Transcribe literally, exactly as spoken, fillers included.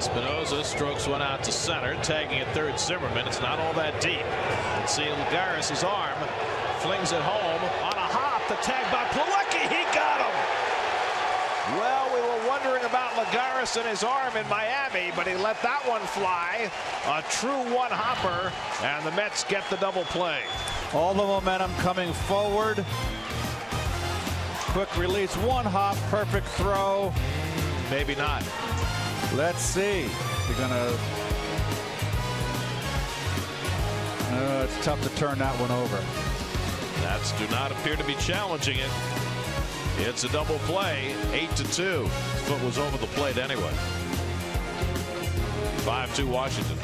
Spinoza strokes one out to center, tagging at third Zimmerman. It's not all that deep. See Lagares' arm flings it home on a hop. The tag by Plawecki. He got him. Well, we were wondering about Lagares and his arm in Miami, but he let that one fly. A true one hopper, and the Mets get the double play. All the momentum coming forward. Quick release, one hop, perfect throw. Maybe not. Let's see. They're gonna. Uh, it's tough to turn that one over. Nats do not appear to be challenging it. It's a double play, eight to two. Foot was over the plate anyway. five two Washington.